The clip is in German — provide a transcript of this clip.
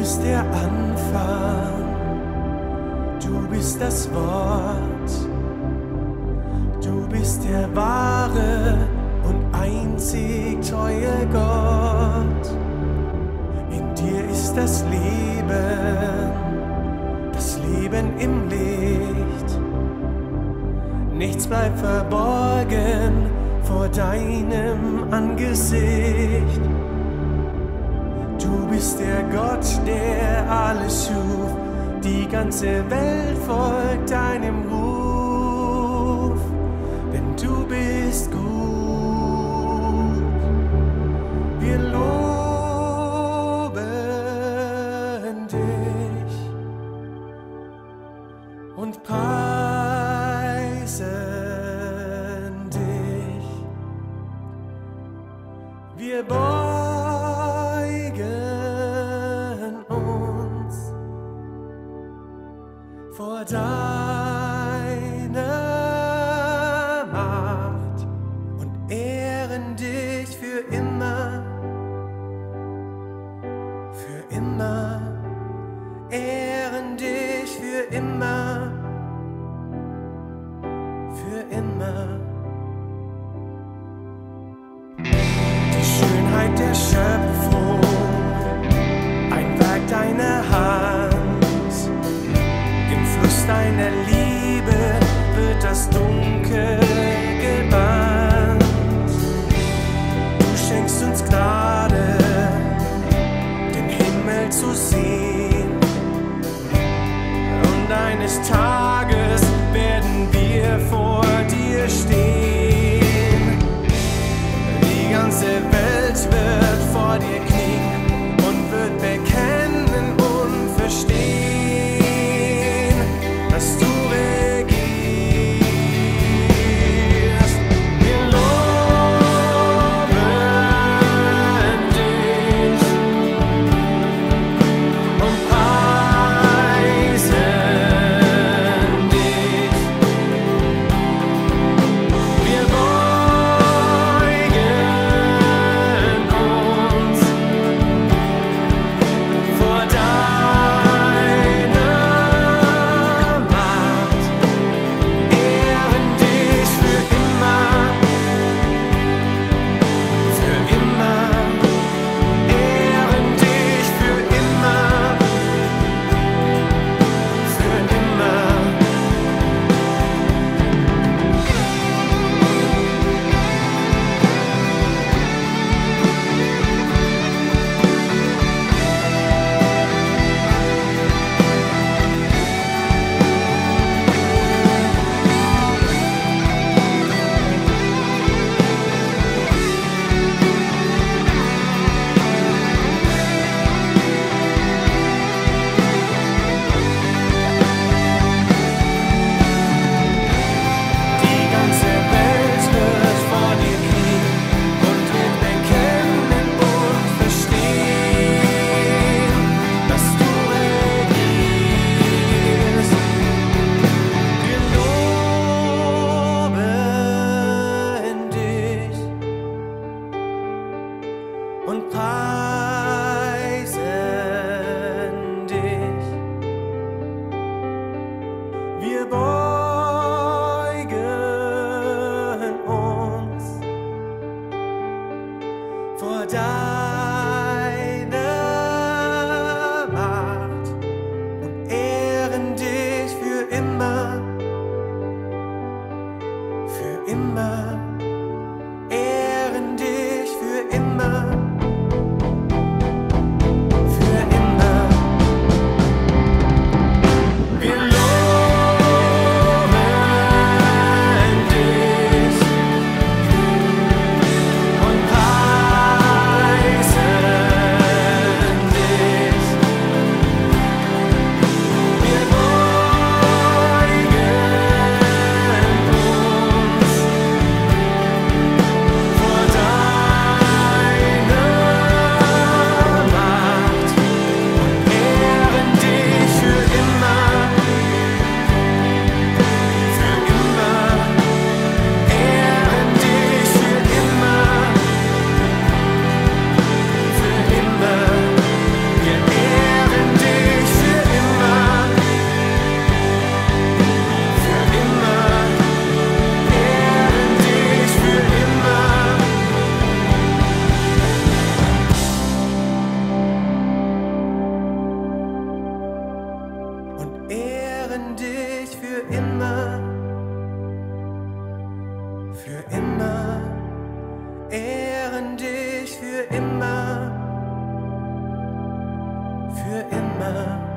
bist der Anfang, du bist das Wort, du bist der wahre und einzig treue Gott. In dir ist das Leben im Licht. Nichts bleibt verborgen vor deinem Angesicht. Du bist der Gott, der alles schuf, die ganze Welt folgt deinem Ruf, denn du bist gut. Wir loben dich und preisen dich. Wir vor deiner Macht und ehren dich für immer, ehren dich für immer, für immer. Die Schönheit der Schöpfung, ein Werk deiner Hand. Deine Liebe wird das Dunkel gebannt. Du schenkst uns Gnade, den Himmel zu sehen. Und eines Tages werden wir vor dir stehen. Die ganze Welt wird vor dir knien und wird bekennen und verstehen, dass du regierst. Wir loben dich und preisen dich. Wir beugen uns dich für immer, für immer.